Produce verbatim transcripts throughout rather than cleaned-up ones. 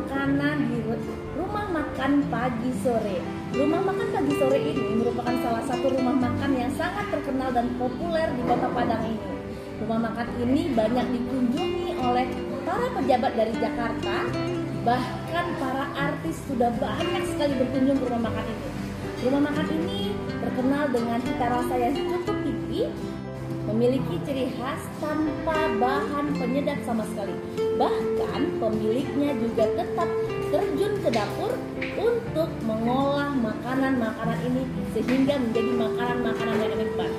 makanan di rumah makan Pagi Sore. Rumah makan Pagi Sore ini merupakan salah satu rumah makan yang sangat terkenal dan populer di Kota Padang ini. Rumah makan ini banyak dikunjungi oleh para pejabat dari Jakarta, bahkan para artis sudah banyak sekali berkunjung ke rumah makan ini. Rumah makan ini terkenal dengan cita rasa yang cukup pipi, memiliki ciri khas tanpa bahan penyedap sama sekali. Bahkan pemiliknya juga tetap terjun ke dapur untuk mengolah makanan-makanan ini sehingga menjadi makanan-makanan yang nikmat.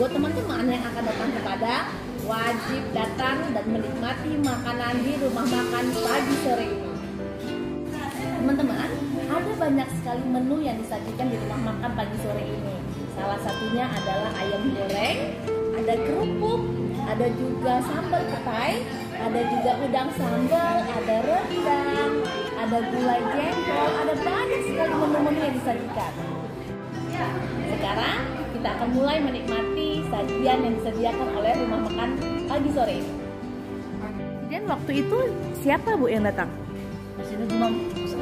Buat teman-teman yang akan datang ke Padang, wajib datang dan menikmati makanan di rumah makan Pagi Sore ini. Teman-teman, ada banyak sekali menu yang disajikan di rumah makan Pagi Sore ini. Salah satunya adalah ayam goreng, ada kerupuk, ada juga sambal ketai, ada juga udang sambal, ada rendang, ada gulai jengkol, ada banyak sekali menu-menu yang disajikan. Sekarang kita akan mulai menikmati sajian yang disediakan oleh rumah makan Pagi Sore ini. Dan waktu itu siapa Bu yang datang? Di sini cuma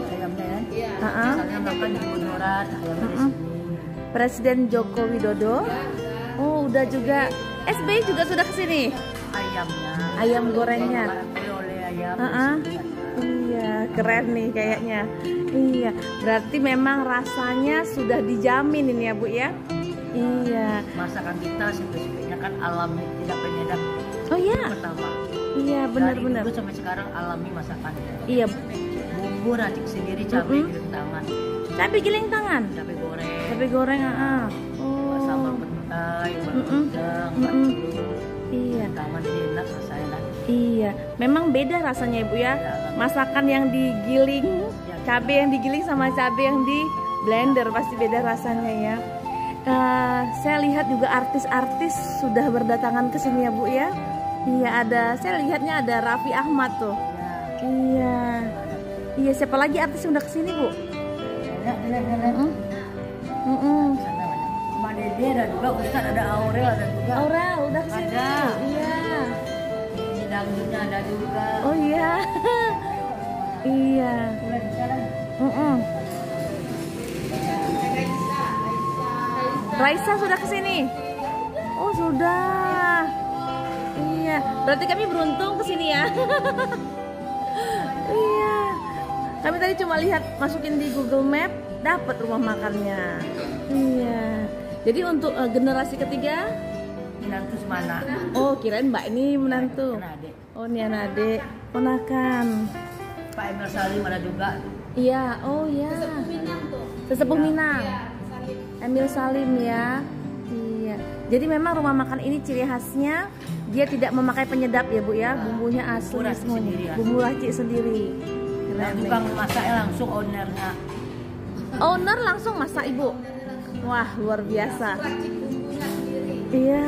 ayamnya ya. Iya. Heeh. Makan di bundaran ayam. Presiden Joko Widodo. Oh, udah juga S B Y juga sudah kesini. Ayamnya. Ayam gorengnya. Ayam. Uh-uh. Iya, keren nih kayaknya. Iya, berarti memang rasanya sudah dijamin ini ya Bu ya. Iya. Masakan kita spesifiknya kan alami, tidak penyedap. Oh iya. Pertama. Iya, benar-benar. Dari dulu sampai sekarang alami masakannya. Iya. Bumbu racik sendiri, cabai giling tangan. Cabai giling tangan. Cabai goreng. Cabai goreng, heeh. Uh-uh. Oh. Sambal petai, udang, macam-macam. Iya, tangan enak rasanya. Iya, memang beda rasanya Ibu ya. Masakan yang digiling, cabai yang digiling sama cabai yang di blender pasti beda rasanya ya. Uh, saya lihat juga artis-artis sudah berdatangan ke sini ya Bu ya. Iya, ada, saya lihatnya ada Raffi Ahmad tuh. Ya. Iya. Iya, siapa lagi artis yang udah kesini Bu? Banyak, banyak, banyak. Mm -mm. Sama Dede ada juga, Ustaz ada Aurel ada juga. Aurel udah kesini. Ada. Iya. Ini dangdutnya ada juga. Oh iya. Iya. Mulai bicara. Mm -mm. Raisa, Raisa. Raisa sudah kesini. Oh sudah. Iya. Berarti kami beruntung kesini ya. Iya. Kami tadi cuma lihat masukin di Google Map, dapat rumah makannya. Iya. Jadi untuk uh, generasi ketiga menantu semana. Oh, kirain Mbak ini menantu. Oh, ini anak adik, ponakan. Pak Emil Salim ada juga. Iya, oh iya. Sesepuh Minang tuh. Sesepuh Minang. Iya, Salim. Emil Salim ya. Iya. Jadi memang rumah makan ini ciri khasnya dia tidak memakai penyedap ya, Bu ya. Bumbunya asli semuanya. Bumbu racik sendiri. Nah, tukang masaknya langsung ownernya. Owner langsung masak Ibu. Wah, luar biasa. Iya.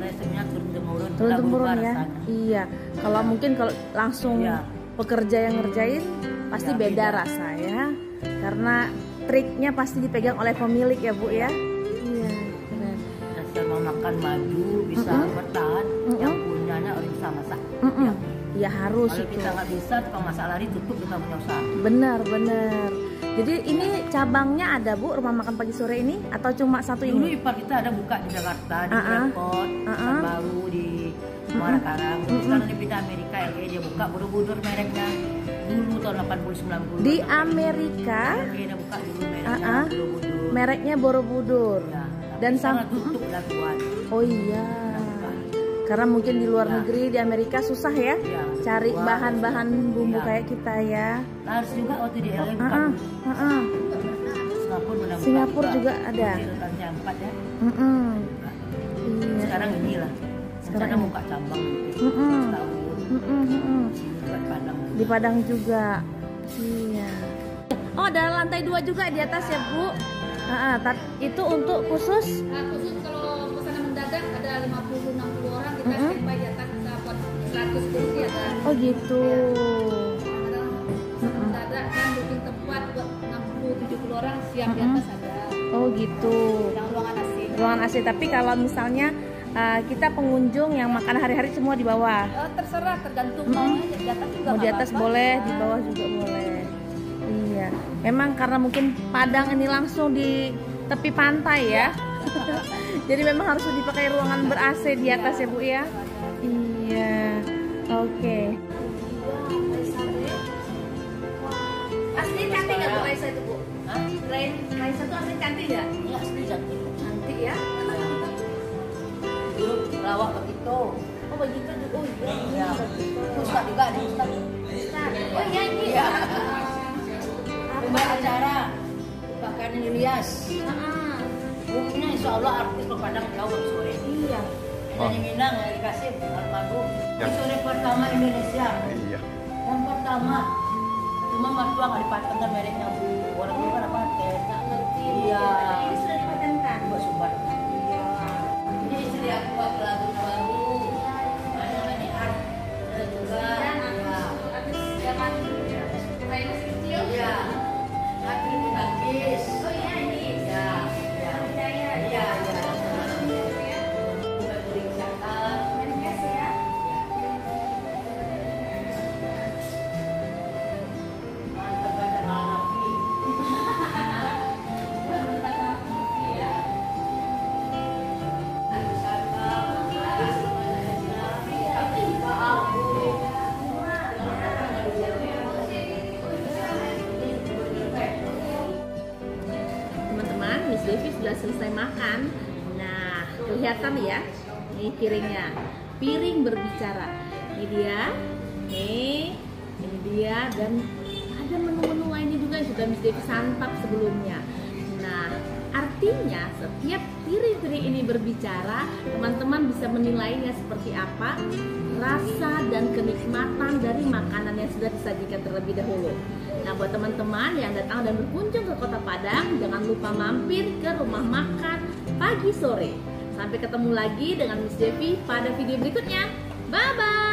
Resepnya turun temurun. Turun temurun ya. Iya. Kalau mungkin kalau langsung ya, pekerja yang ngerjain pasti ya, beda, beda rasanya. Karena triknya pasti dipegang oleh pemilik ya Bu ya. Iya. Benar. Kita mau makan madu bisa mm -hmm. bertahan. Mm -hmm. Yang punyanya orang bisa masak. Mm -hmm. ya. Ya harus. Kalau kita nggak bisa, tukang masak lari tutup, kita punya usaha. Bener, bener. Jadi ini cabangnya ada Bu, rumah makan Pagi Sore ini? Atau cuma satu ini? Dulu ipar kita ada buka di Jakarta, di Airport, uh -uh. uh -uh. baru di Muara Karang. Terus sekarang dipindah Amerika, L A dia buka, buru-buru mereknya dulu tahun delapan puluh sembilan puluh. Di Amerika? L A dia buka dulu mereknya uh -uh. Borobudur. Mereknya Borobudur. Ya, dan sama tutup uh -huh. laguan. Oh iya. Karena mungkin di luar ya, negeri, di Amerika susah ya, ya cari bahan-bahan bumbu ya, kayak kita ya. Harus juga waktu di L A buka. Uh -uh, uh -uh. Singapura, Singapura juga ada. Tahunnya empat ya. Uh -uh. Iya. Sekarang inilah. Sekarang ini buka cabang. Uh -uh. uh -uh, uh -uh. Di Padang juga. Iya. Oh, ada lantai dua juga di atas ya Bu. Uh -uh. Itu untuk khusus. Nah, khusus kalau pesanan mendadak ada lima puluh enam puluh orang. Kita mm-hmm. standby jatah kita buat seratus kursi ada. Oh gitu. Ada mendadak kan booking tempat buat enam puluh tujuh puluh orang siap mm-hmm. di atas ada. Oh gitu. Yang ruangan A C. Ruangan A C. Tapi kalau misalnya uh, kita pengunjung yang makan hari-hari semua di bawah. Oh, terserah, tergantung maunya. Hmm. Di atas juga mau, di atas boleh, di bawah juga boleh. Iya, memang karena mungkin Padang ini langsung di tepi pantai ya. Ya. Jadi memang harus dipakai ruangan ber-A C di atas ya, ya Bu ya. Iya. Oke. Okay. Asli cantik nggak Bu Raisa itu Bu? Hah? Raisa itu asli cantik nggak? Iya asli cantik. Cantik ya? Dulu lawak begitu. Oh begitu juga. Oh iya. Ya. Ustaz juga ada Ustaz. Ustaz. Oh iya ini. Iya. Pembawa acara. Bahkan Ilyas. Heeh. Bukunya insya Allah artis Padang jauh sore. Iya. Kita diminang dikasih almarhum. Sore pertama Indonesia. Iya. Yang pertama. Cuma mertua nggak dipatenkan mereknya Bu. Orang tua nggak pakai. Nggak ngerti. Iya. Ini sudah dipatenkan. Buat sumber. Iya. Ini istri aku lagu baru. Banyak banyak artis juga. Artis zaman lain kecil. Iya. Artis Bugis. Oh iya ini. Iya. Sudah selesai makan. Nah, kelihatan ya, ini piringnya, piring berbicara. Ini dia, ini, ini dia, dan ada menu-menu lainnya juga yang sudah Miss Devi santap sebelumnya. Nah, artinya setiap piring-piring ini berbicara, teman-teman bisa menilainya seperti apa, rasa dan kenikmatan dari makanan yang sudah disajikan terlebih dahulu. Nah, buat teman-teman yang datang dan berkunjung ke Kota Padang, jangan lupa mampir ke rumah makan Pagi Sore. Sampai ketemu lagi dengan Miss Devi pada video berikutnya. Bye-bye!